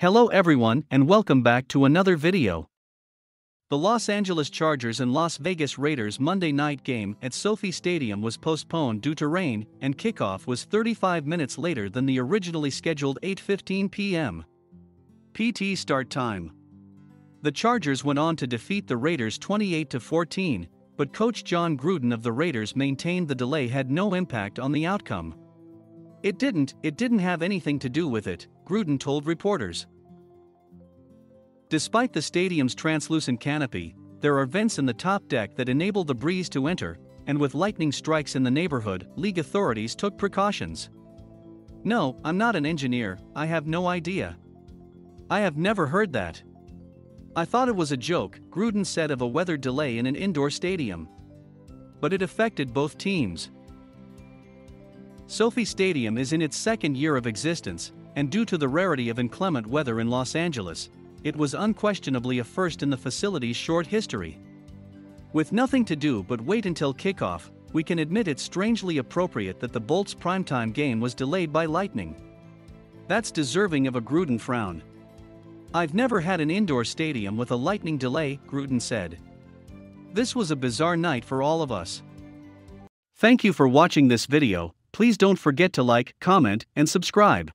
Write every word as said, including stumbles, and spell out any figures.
Hello everyone and welcome back to another video. The Los Angeles Chargers and Las Vegas Raiders Monday night game at SoFi Stadium was postponed due to rain, and kickoff was thirty-five minutes later than the originally scheduled eight fifteen p m P T start time. The Chargers went on to defeat the Raiders twenty-eight to fourteen, but coach Jon Gruden of the Raiders maintained the delay had no impact on the outcome. It didn't, it didn't have anything to do with it, Gruden told reporters. Despite the stadium's translucent canopy, there are vents in the top deck that enable the breeze to enter, and with lightning strikes in the neighborhood, league authorities took precautions. No, I'm not an engineer, I have no idea. I have never heard that. I thought it was a joke, Gruden said of a weather delay in an indoor stadium. But it affected both teams. SoFi Stadium is in its second year of existence, and due to the rarity of inclement weather in Los Angeles, it was unquestionably a first in the facility's short history. With nothing to do but wait until kickoff, we can admit it's strangely appropriate that the Bolts' primetime game was delayed by lightning. That's deserving of a Gruden frown. I've never had an indoor stadium with a lightning delay, Gruden said. This was a bizarre night for all of us. Thank you for watching this video. Please don't forget to like, comment, and subscribe.